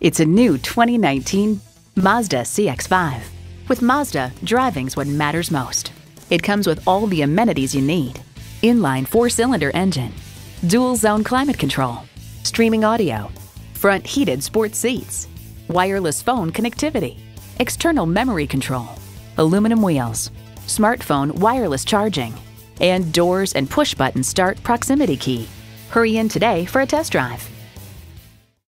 It's a new 2019 Mazda CX-5. With Mazda, driving's what matters most. It comes with all the amenities you need. Inline four-cylinder engine, dual-zone climate control, streaming audio, front heated sports seats, wireless phone connectivity, external memory control, aluminum wheels, smartphone wireless charging, and doors and push-button start proximity key. Hurry in today for a test drive.